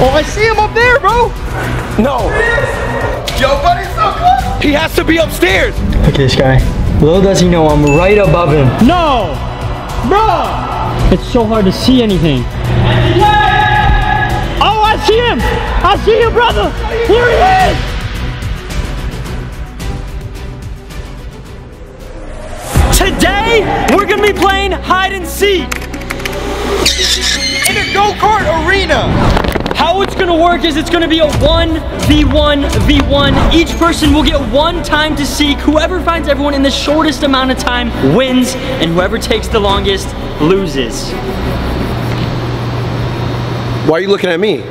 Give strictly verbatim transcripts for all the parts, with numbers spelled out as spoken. Oh, I see him up there, bro. No. Yo, buddy, so close. He has to be upstairs. Look at this guy. Little does he know, I'm right above him. No, bro. It's so hard to see anything. Yeah. Oh, I see him. I see you, brother. Here he is. Today, we're gonna be playing hide and seek in a go-kart arena. How it's gonna work is it's gonna be a one v one v one. Each person will get one time to seek. Whoever finds everyone in the shortest amount of time wins, and whoever takes the longest loses. Why are you looking at me?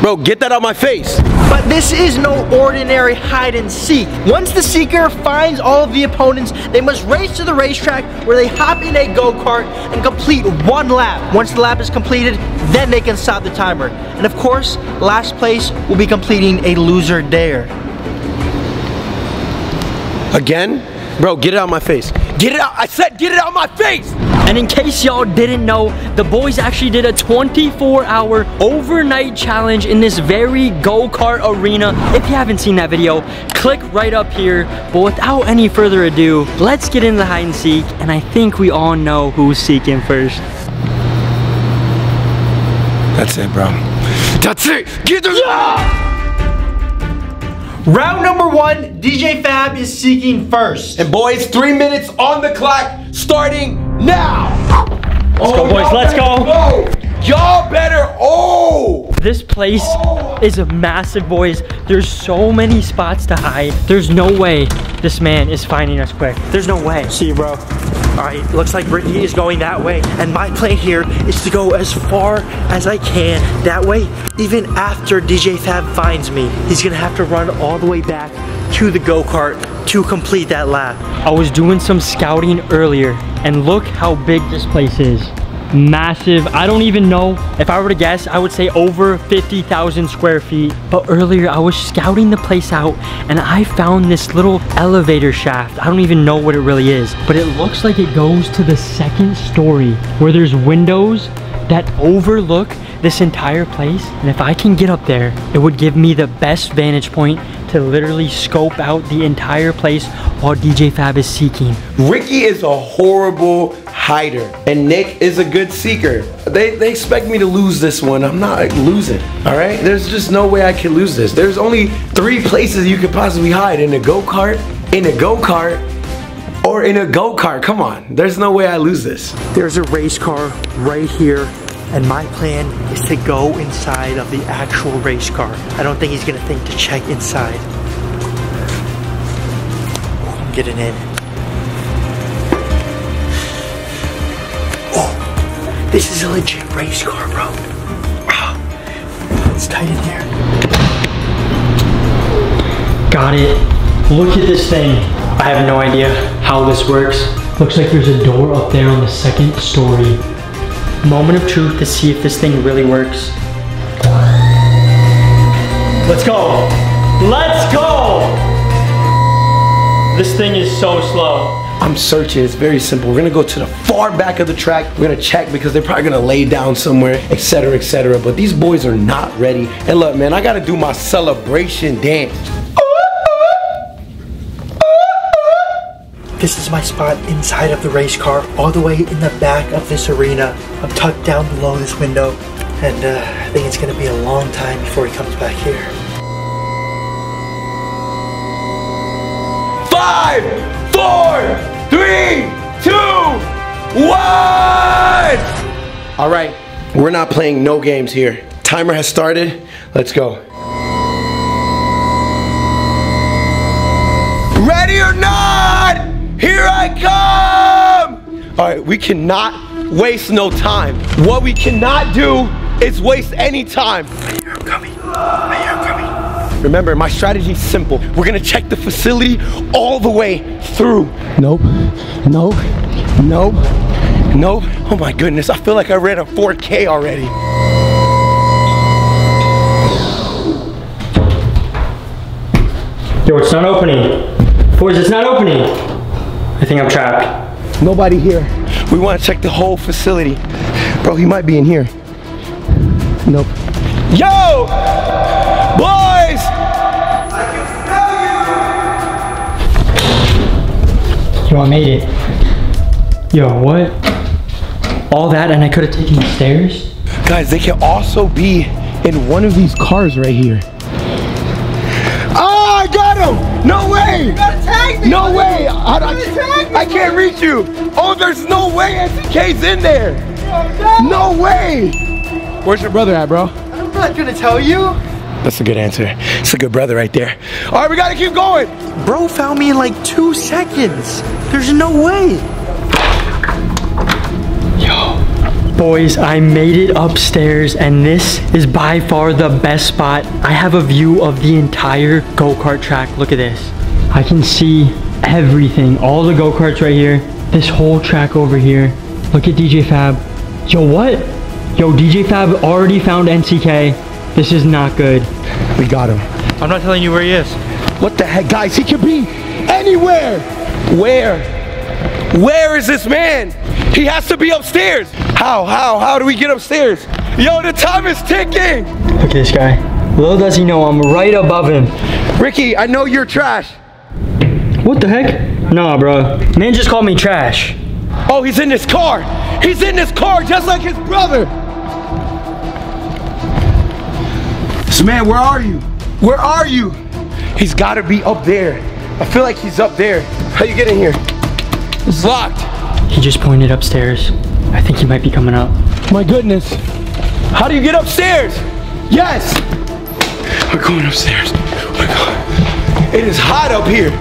Bro, get that out of my face. But this is no ordinary hide and seek. Once the seeker finds all of the opponents, they must race to the racetrack where they hop in a go-kart and complete one lap. Once the lap is completed, then they can stop the timer. And of course, last place will be completing a loser dare. Again? Bro, get it out of my face. Get it out, I said get it out of my face! And in case y'all didn't know, the boys actually did a twenty-four hour overnight challenge in this very go-kart arena. If you haven't seen that video, click right up here. But without any further ado, let's get into the hide and seek. And I think we all know who's seeking first. That's it, bro. That's it! Get the- yeah! Round number one, D J Fab is seeking first. And boys, three minutes on the clock, starting now. Let's oh, go, boys, let's go. Y'all better, oh. This place oh. is a massive, boys. There's so many spots to hide. There's no way this man is finding us quick. There's no way. See you, bro. All right, looks like Ricky is going that way. And my plan here is to go as far as I can. That way, even after D J Fab finds me, he's gonna have to run all the way back to the go-kart to complete that lap. I was doing some scouting earlier, and look how big this place is. Massive. I don't even know. If I were to guess, I would say over fifty thousand square feet. But earlier, I was scouting the place out, and I found this little elevator shaft. I don't even know what it really is, but it looks like it goes to the second story, where there's windows that overlook this entire place. And if I can get up there, it would give me the best vantage point to literally scope out the entire place while D J Fab is seeking. Ricky is a horrible hider, and Nick is a good seeker. They, they expect me to lose this one. I'm not like, losing, all right? There's just no way I can lose this. There's only three places you could possibly hide: in a go-kart, in a go-kart, or in a go-kart. Come on, there's no way I lose this. There's a race car right here, and my plan is to go inside of the actual race car. I don't think he's gonna think to check inside. Oh, I'm getting in. Oh, this is a legit race car, bro. Wow. It's tight in there. Got it. Look at this thing. I have no idea how this works. Looks like there's a door up there on the second story. Moment of truth to see if this thing really works. Let's go. Let's go. This thing is so slow. I'm searching. It's very simple. We're gonna go to the far back of the track. We're gonna check because they're probably gonna lay down somewhere, etc, et cetera. But these boys are not ready. And look, man, I gotta do my celebration dance. This is my spot inside of the race car, all the way in the back of this arena. I'm tucked down below this window, and uh, I think it's gonna be a long time before he comes back here. Five, four, three, two, one! All right, we're not playing no games here. Timer has started, let's go. Ready or not? Here I come! All right, we cannot waste no time. What we cannot do is waste any time. I hear him coming. I hear him coming. Remember, my strategy's simple. We're gonna check the facility all the way through. Nope, nope, nope, nope. Oh my goodness, I feel like I ran a four K already. Yo, it's not opening. Boys, it's not opening. I think I'm trapped. Nobody here. We want to check the whole facility. Bro, he might be in here. Nope. Yo, boys! I can smell you! Yo, I made it. Yo, what? All that and I could have taken the stairs? Guys, they can also be in one of these cars right here. Oh, I got him! No way! You gotta tag me! No way! I, I, I can't reach you! Oh, there's no way S K's in there! No way! Where's your brother at, bro? I'm not gonna tell you. That's a good answer. It's a good brother right there. All right, we gotta keep going. Bro found me in like two seconds. There's no way. Yo, boys, I made it upstairs and this is by far the best spot. I have a view of the entire go-kart track. Look at this. I can see everything. All the go-karts right here. This whole track over here. Look at D J Fab. Yo, what? Yo, D J Fab already found N C K. This is not good. We got him. I'm not telling you where he is. What the heck, guys? He could be anywhere. Where? Where is this man? He has to be upstairs. How, how, how do we get upstairs? Yo, the time is ticking. Look at this guy. Little does he know, I'm right above him. Ricky, I know you're trash. What the heck? Nah, bro. Man just called me trash. Oh, he's in this car. He's in this car just like his brother. So man, where are you? Where are you? He's gotta be up there. I feel like he's up there. How you get in here? It's locked. He just pointed upstairs. I think he might be coming up. My goodness. How do you get upstairs? Yes. We're going upstairs. Oh my God. It is hot up here.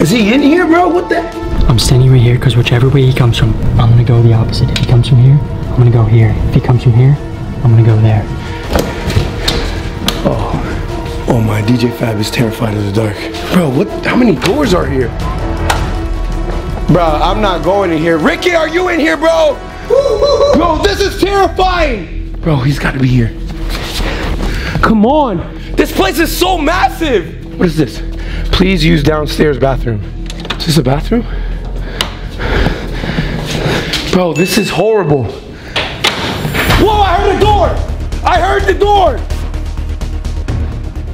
Is he in here, bro? What the? I'm standing right here because whichever way he comes from, I'm gonna go the opposite. If he comes from here, I'm gonna go here. If he comes from here, I'm gonna go there. Oh, oh my, D J Fab is terrified of the dark. Bro, what, how many doors are here? Bro, I'm not going in here. Ricky, are you in here, bro? Bro, this is terrifying. Bro, he's gotta be here. Come on. This place is so massive. What is this? Please use downstairs bathroom. Is this a bathroom? Bro, this is horrible. Whoa, I heard a door! I heard the door!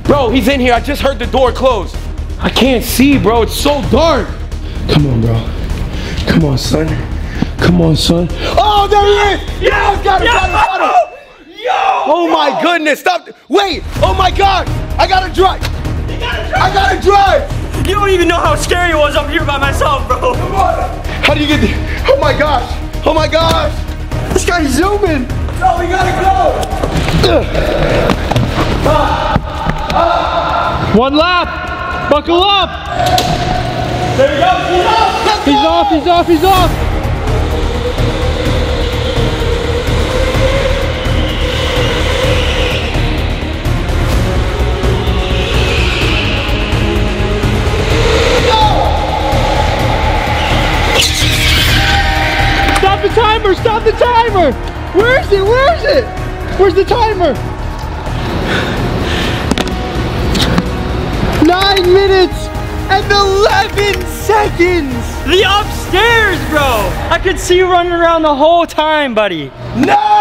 Bro, he's in here. I just heard the door close. I can't see, bro. It's so dark. Come on, bro. Come on, son. Come on, son. Oh, there he is! Yeah, I've got him, got him, got him! Yo! Oh, my goodness. Stop. Wait. Oh, my God. I gotta drive. You gotta drive. I gotta drive. You don't even know how scary it was up here by myself, bro. Come on. How do you get there? Oh, my gosh. Oh my gosh! This guy's zooming! No, we gotta go! Ah, ah. One lap! Buckle up! There he goes! He's off! He's go. off! He's off! He's off! Timer, stop the timer! Where is it? Where is it? Where's the timer? Nine minutes and eleven seconds! The upstairs, bro! I could see you running around the whole time, buddy. No!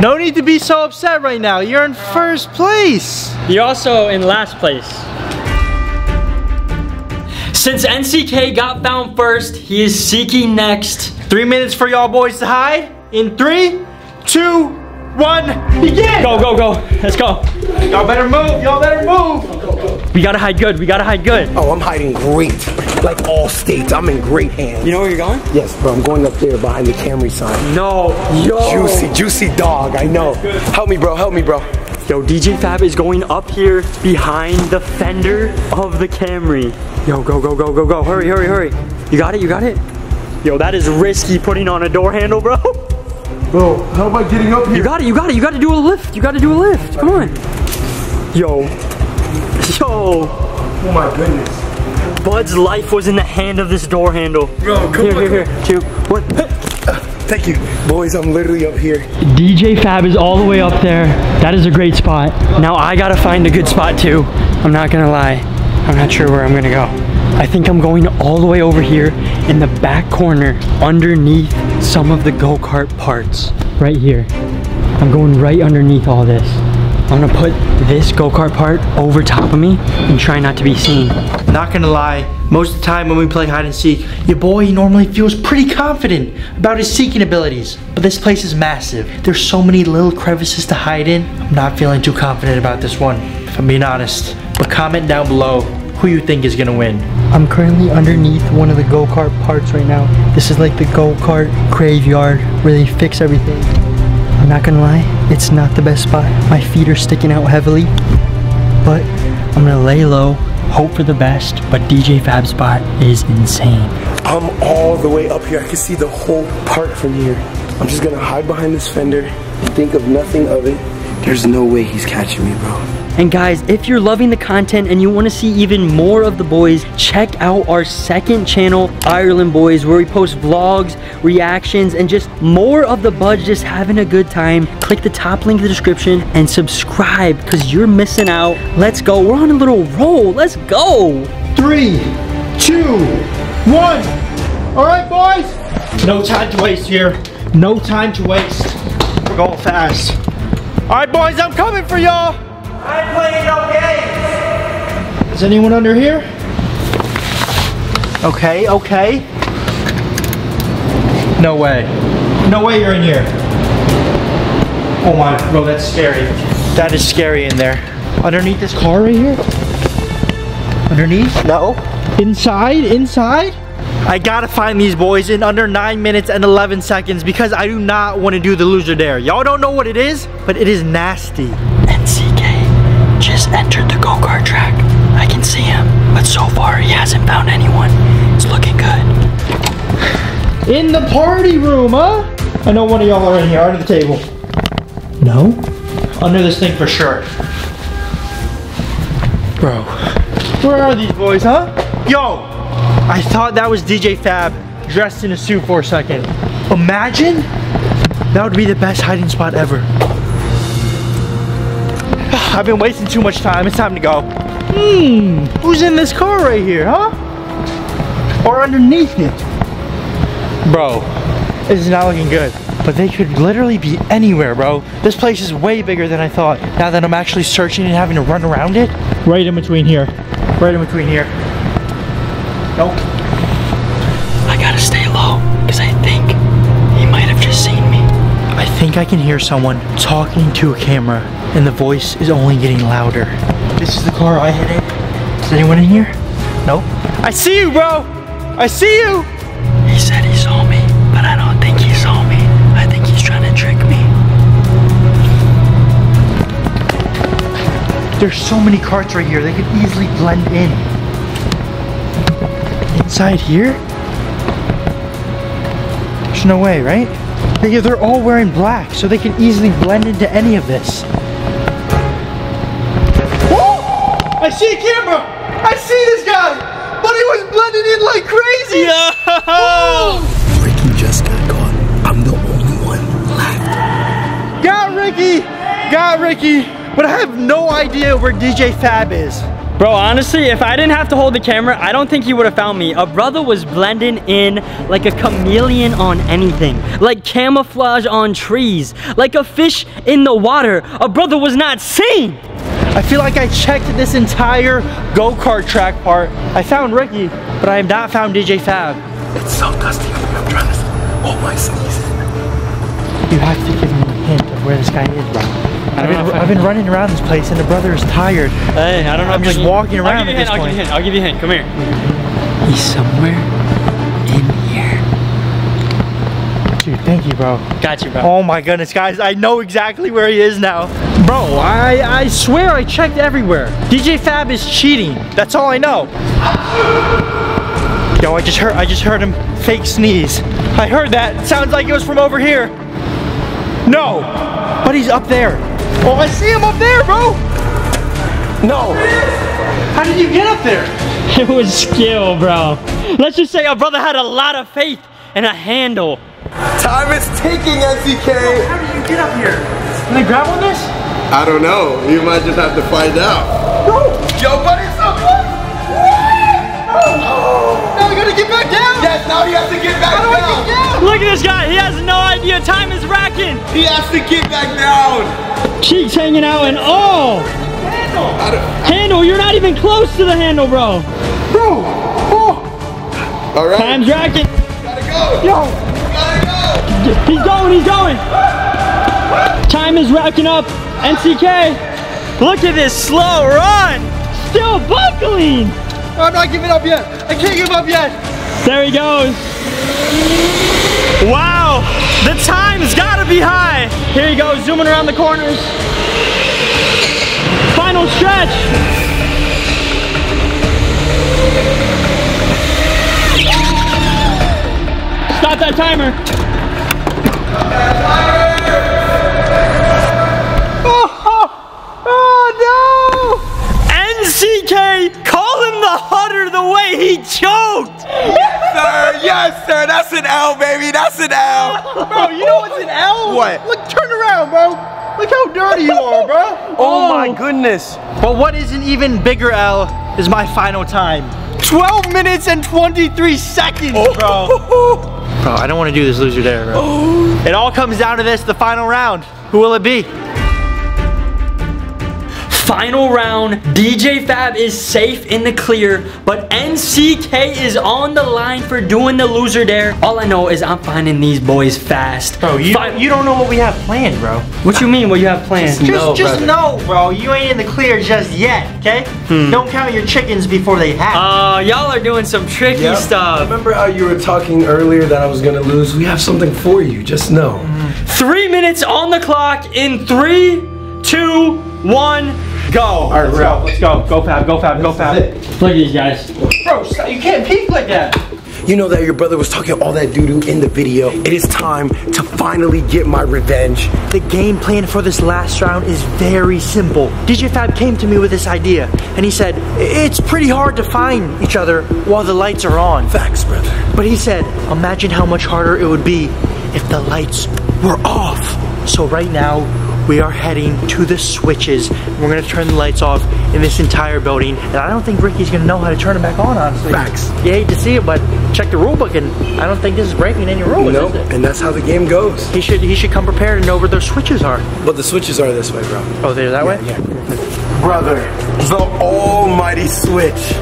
No need to be so upset right now. You're in first place. You're also in last place. Since N C K got found first, he is seeking next. Three minutes for y'all boys to hide. In three, two, one, begin! Go, go, go. Let's go. Y'all better move. Y'all better move. Go, go, go. We gotta hide good. We gotta hide good. Oh, I'm hiding great. Like all states, I'm in great hands. You know where you're going? Yes, bro. I'm going up there behind the Camry sign. No. Yo. Juicy, juicy dog. I know. Help me, bro. Help me, bro. Yo, D J Fab is going up here behind the fender of the Camry. Yo, go, go, go, go, go. Hurry, hurry, hurry. You got it? You got it? Yo, that is risky putting on a door handle, bro. Bro, how am I getting up here? You got it, you got it. You got to do a lift. You got to do a lift. Come on. Yo. Yo. Oh, my goodness. Bud's life was in the hand of this door handle. Yo, come here, on. Here, here. Two, one. Thank you. Boys, I'm literally up here. D J Fab is all the way up there. That is a great spot. Now I gotta find a good spot too. I'm not gonna lie. I'm not sure where I'm gonna go. I think I'm going all the way over here in the back corner underneath some of the go-kart parts. right here. I'm going right underneath all this. I'm gonna put this go-kart part over top of me and try not to be seen. Not gonna lie, most of the time when we play hide and seek, your boy normally feels pretty confident about his seeking abilities. But this place is massive. There's so many little crevices to hide in. I'm not feeling too confident about this one, if I'm being honest. But comment down below who you think is gonna win. I'm currently underneath one of the go-kart parts right now. This is like the go-kart graveyard where they fix everything. I'm not gonna lie, it's not the best spot. My feet are sticking out heavily, but I'm gonna lay low, hope for the best, but D J Fab's spot is insane. I'm all the way up here. I can see the whole park from here. I'm just gonna hide behind this fender and think of nothing of it. There's no way he's catching me, bro. And guys, if you're loving the content and you want to see even more of the boys, check out our second channel, Ireland Boys, where we post vlogs, reactions, and just more of the buds just having a good time. Click the top link in the description and subscribe because you're missing out. Let's go. We're on a little roll. Let's go. Three, two, one. All right, boys. No time to waste here. No time to waste. We're going fast. All right, boys, I'm coming for y'all. I play no games. Is anyone under here? Okay, okay. No way. No way you're in here. Oh my, bro, that's scary. That is scary in there. Underneath this car right here? Underneath? No. Inside, inside? I gotta find these boys in under nine minutes and eleven seconds because I do not want to do the loser dare. Y'all don't know what it is, but it is nasty. N C K just entered the go-kart track. I can see him, but so far he hasn't found anyone. It's looking good. In the party room, huh? I know one of y'all are in here, under the table. No? Under this thing for sure. Bro. Where are these boys, huh? Yo! I thought that was D J Fab dressed in a suit for a second. Imagine? That would be the best hiding spot ever. I've been wasting too much time. It's time to go. Hmm. Who's in this car right here, huh? Or underneath it? Bro, this is not looking good. But they could literally be anywhere, bro. This place is way bigger than I thought. Now that I'm actually searching and having to run around it. Right in between here. Right in between here. Nope. I gotta stay low, because I think he might have just seen me. I think I can hear someone talking to a camera, and the voice is only getting louder. This is the car I hit in. Is anyone in here? Nope. I see you, bro! I see you! He said he saw me, but I don't think he saw me. I think he's trying to trick me. There's so many carts right here, they could easily blend in. Inside here? There's no way, right? They're all wearing black, so they can easily blend into any of this. Whoa! I see a camera! I see this guy! But he was blending in like crazy! Yo! Ricky just got caught. I'm the only one left. Got Ricky! Got Ricky! But I have no idea where D J Fab is. Bro, honestly, if I didn't have to hold the camera, I don't think he would have found me. A brother was blending in like a chameleon on anything. Like camouflage on trees. Like a fish in the water. A brother was not seen. I feel like I checked this entire go-kart track part. I found Ricky, but I have not found D J Fab. It's so dusty up here. I'm trying to hold my sneezing. You have to give me a hint of where this guy is, bro. I've been, I've been running around this place and the brother is tired. Hey, I don't know. I'm just walking around at this point. I'll give you a hint. I'll give you a hint. Come here. He's somewhere in here. Dude, thank you, bro. Got you, bro. Oh my goodness, guys. I know exactly where he is now. Bro, I, I swear I checked everywhere. D J Fab is cheating. That's all I know. Yo, I just heard, I just heard him fake sneeze. I heard that. It sounds like it was from over here. No, but he's up there. Oh, I see him up there, bro! No! How did you get up there? It was skill, bro. Let's just say our brother had a lot of faith and a handle. Time is ticking, N C K! Bro, how did you get up here? Can they grab on this? I don't know. You might just have to find out. No! Yo, buddy, so close! What? Oh. Now we gotta get back down! Yes, now you have to get back down! How do I get down? Look at this guy. He has no idea. Time is racking. He has to get back down. Cheeks hanging out and oh. Handle. I don't, I, handle. You're not even close to the handle, bro. Bro. Oh. All right. Time's racking. Gotta go. Yo. Gotta go. He's going. He's going. Time is racking up. N C K. Look at this slow run. Still buckling. I'm not giving up yet. I can't give up yet. There he goes. Wow, the time's gotta be high. Here he goes, zooming around the corners. Final stretch. Stop that timer. Oh, oh, oh no! N C K, call him the Hutter the way he choked. Sir, yes, sir. That's an L, baby. That's an L. Bro, you know what's an L? What? Look, turn around, bro. Look how dirty you are, bro. Oh, oh my goodness. But what is an even bigger L is my final time. twelve minutes and twenty-three seconds, oh. Bro. Bro, I don't want to do this loser dare, bro. Oh. It all comes down to this, the final round. Who will it be? Final round, D J Fab is safe in the clear, but N C K is on the line for doing the loser dare. All I know is I'm finding these boys fast. Bro, you, Fi you don't know what we have planned, bro. What you mean what you have planned? Just, just, no, just know, bro. You ain't in the clear just yet, okay? Hmm. Don't count your chickens before they hatch. Uh, y'all are doing some tricky yep. stuff. I remember how you were talking earlier that I was gonna lose? We have something for you, just know. Mm. Three minutes on the clock in three, two, one. Go. All right, let's go. Let's go. Go Fab. Go Fab. Go Fab. Look at these guys. Bro, stop. You can't peek like that. You know that your brother was talking all that doo-doo in the video. It is time to finally get my revenge. The game plan for this last round is very simple. D J Fab came to me with this idea, and he said, it's pretty hard to find each other while the lights are on. Facts, brother. But he said, imagine how much harder it would be if the lights were off. So right now, we are heading to the switches. We're gonna turn the lights off in this entire building, and I don't think Ricky's gonna know how to turn them back on, honestly. Facts. You hate to see it, but check the rule book, and I don't think this is breaking any rules, nope. is it? And that's how the game goes. He should he should come prepared and know where their switches are. But the switches are this way, bro. Oh, they're that yeah, way? Yeah. Brother, the almighty switch.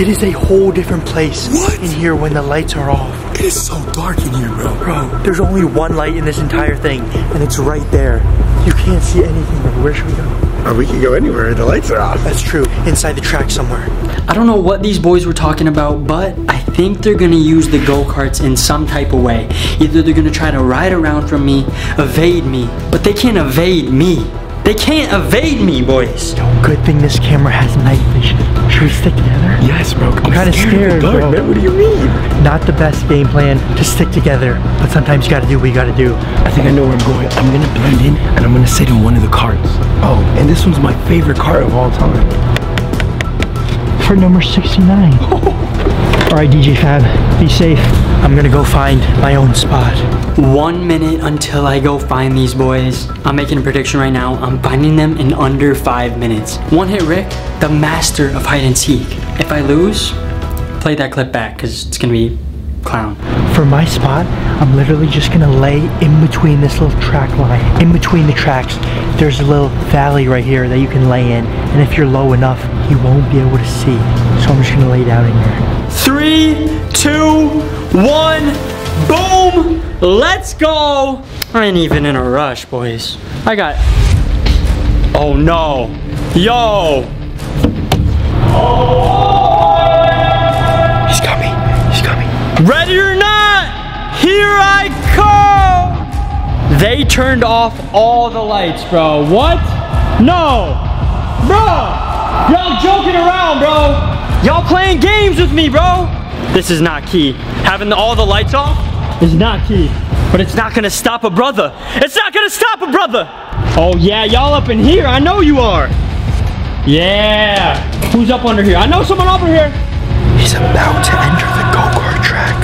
It is a whole different place what? in here when the lights are off. It is so dark in here, bro. Bro, there's only one light in this entire thing, and it's right there. You can't see anything, bro. Where should we go? Or we can go anywhere, the lights are off. That's true, inside the track somewhere. I don't know what these boys were talking about, but I think they're gonna use the go-karts in some type of way. Either they're gonna try to ride around from me, evade me, but they can't evade me. They can't evade me, boys. Yo, good thing this camera has night vision. Should we stick together? Yes, bro. I'm kind of scared, bro. Man, what do you mean? Not the best game plan to stick together, but sometimes you gotta do what you gotta do. I think I know where I'm going. I'm gonna blend in, and I'm gonna sit in one of the carts. Oh, and this one's my favorite cart of all time. For number sixty-nine. All right, D J Fab, be safe. I'm gonna go find my own spot. One minute until I go find these boys. I'm making a prediction right now. I'm finding them in under five minutes. One hit Rick, the master of hide and seek. If I lose, play that clip back because it's gonna be clown. For my spot, I'm literally just gonna lay in between this little track line. In between the tracks, there's a little valley right here that you can lay in. And if you're low enough, you won't be able to see. So I'm just gonna lay down in here. Three, two, one. Boom! Let's go! I ain't even in a rush, boys. I got... Oh, no. Yo! He's coming. He's coming. Ready or not, here I come! They turned off all the lights, bro. What? No! Bro! Y'all joking around, bro! Y'all playing games with me, bro! This is not key. Having all the lights off? It's not key, but it's not gonna stop a brother. It's not gonna stop a brother. Oh yeah, y'all up in here. I know you are. Yeah. Who's up under here? I know someone up in here. He's about to enter the go-kart track.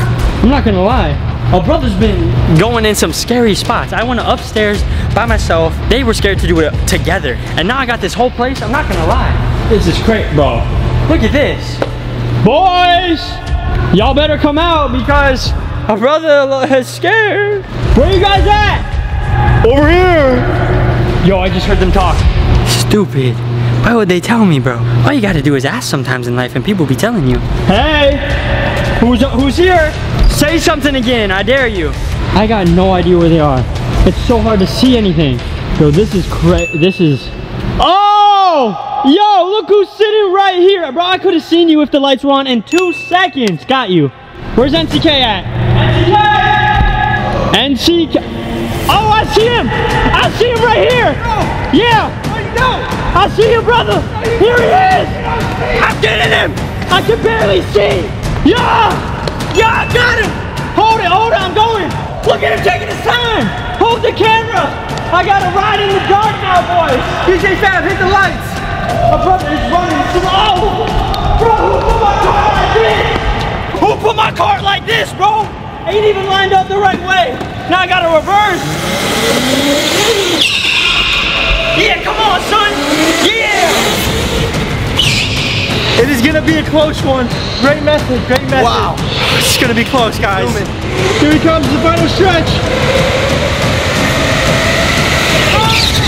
I'm not gonna lie. Our brother's been going in some scary spots. I went upstairs by myself. They were scared to do it together. And now I got this whole place. I'm not gonna lie. This is great, bro. Look at this. Boys. Y'all better come out because our brother is scared. Where you guys at? Over here. Yo, I just heard them talk. Stupid. Why would they tell me, bro? All you gotta do is ask sometimes in life and people be telling you. Hey, who's, who's here? Say something again, I dare you. I got no idea where they are. It's so hard to see anything. Yo, this is cra- this is... Oh! Yo, look who's sitting right here. Bro, I could've seen you if the lights were on in two seconds. Got you. Where's N C K at? N C K! N C K! Oh, I see him! I see him right here! Yeah! I see you, brother! Here he is! I'm getting him! I can barely see! Yeah! Yeah, I got him! Hold it, hold it, I'm going! Look at him taking his time! Hold the camera! I gotta ride in the dark now, boys! D J Fab, hit the lights! My brother is running slow! Bro, who put my cart like this? Who put my cart like this, bro? Ain't even lined up the right way! Now I gotta reverse! Yeah, come on, son! Yeah! It is gonna be a close one. Great message, great message. Wow. It's gonna be close, guys. Here he comes, the final stretch. Oh.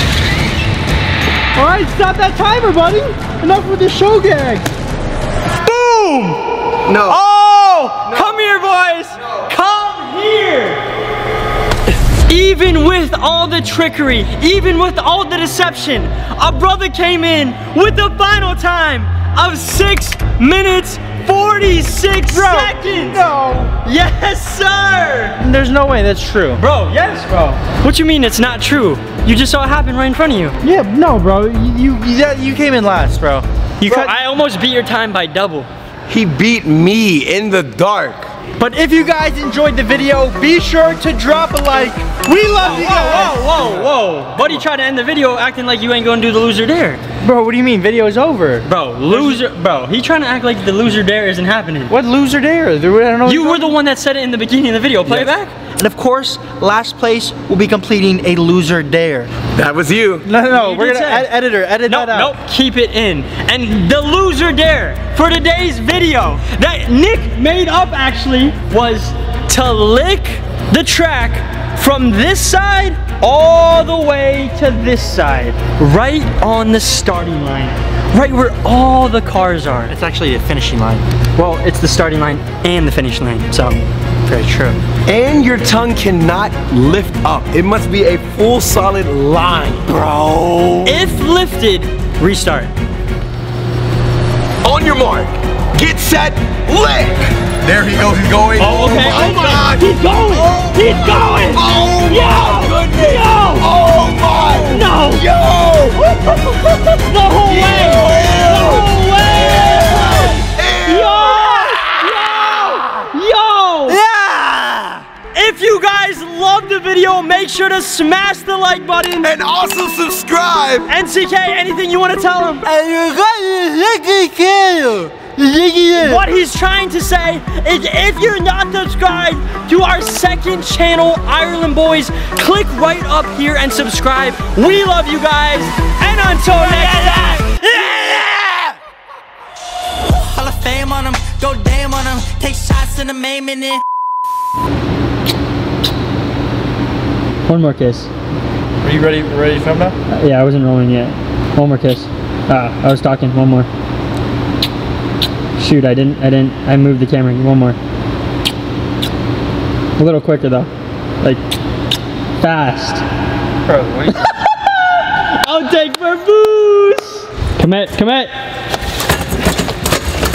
All right, stop that timer, buddy. Enough with the show gag. Boom! No. Oh! No. Come here, boys! No. Come here! Even with all the trickery, even with all the deception, our brother came in with the final time of six minutes, forty-six bro, seconds. No. Yes, sir. There's no way that's true. Bro, yes, bro. What you mean it's not true? You just saw it happen right in front of you. Yeah, no, bro. You, you, that, you came in last, bro. You bro, cut I almost beat your time by double. He beat me in the dark. But if you guys enjoyed the video, be sure to drop a like. We love whoa, you guys. Whoa, whoa, whoa. Buddy tried to end the video acting like you ain't gonna do the loser dare. Bro, what do you mean? Video is over. Bro, loser, bro. He trying to act like the loser dare isn't happening. What loser dare? I don't know. You were the one that said it in the beginning of the video. Play yes. it back. And of course, last place will be completing a loser dare. That was you. No, no, no. You we're gonna ed editor, edit nope, that out. Nope, keep it in. And the loser dare for today's video that Nick made up actually was to lick the track from this side all the way to this side, right on the starting line, right where all the cars are. It's actually the finishing line. Well, it's the starting line and the finish line, so very true. And your tongue cannot lift up. It must be a full solid line, bro. If lifted, restart. On your mark, get set, lick! There he goes, he's going. Oh, okay. Oh my God. He's going. Oh, he's going. Oh, yo. My goodness. Yo. Oh, my. No. Yo. The whole way. The whole way. Yo. Yo. Yo. Yeah. If you guys loved the video, make sure to smash the like button. And also subscribe. N C K, anything you want to tell him? And you got N C K. What he's trying to say is if you're not subscribed to our second channel, Ireland Boys, click right up here and subscribe. We love you guys, and until next time. Yeah! Hall of Fame on him, go damn on him, take shots in the main minute. One more kiss. Are you ready, ready to film now? Uh, yeah, I wasn't rolling yet. One more kiss. Uh, I was talking, one more. Shoot, I didn't, I didn't, I moved the camera. One more. A little quicker though. Like, fast. Bro, what are you I'll take for booze! Commit, commit!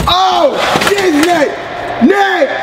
Oh! Nick! Nick!